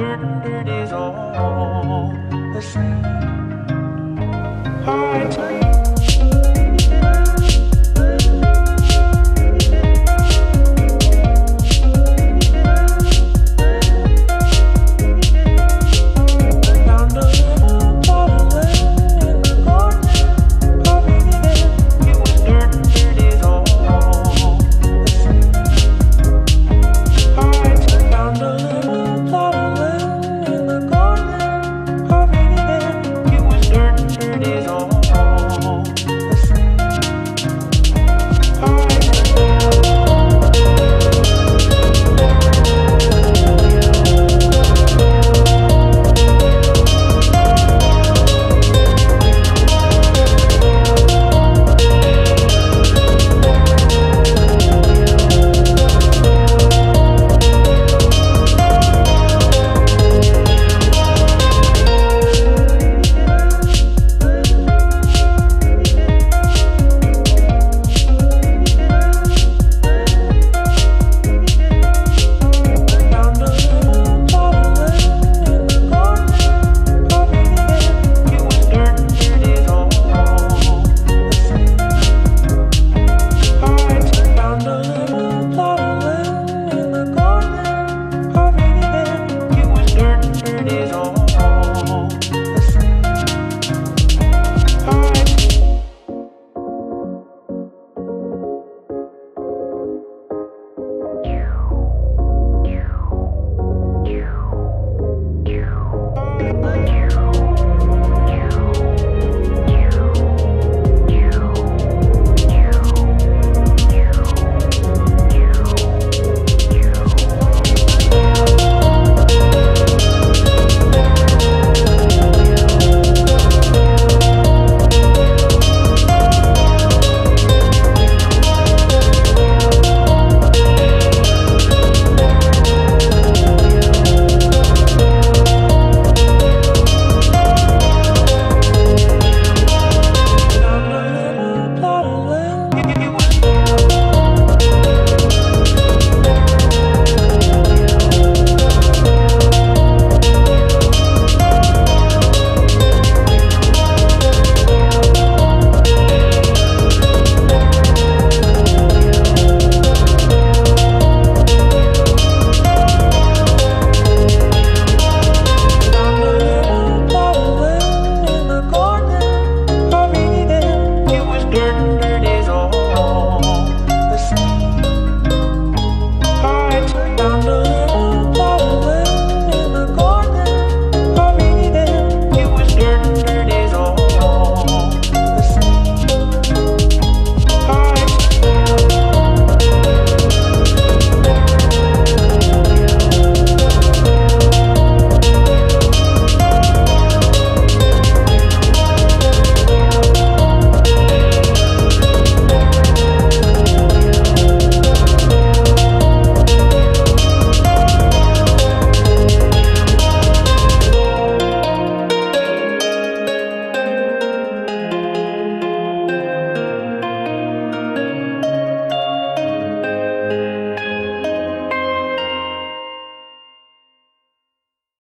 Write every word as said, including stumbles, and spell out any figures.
dirt, dirt is all the same.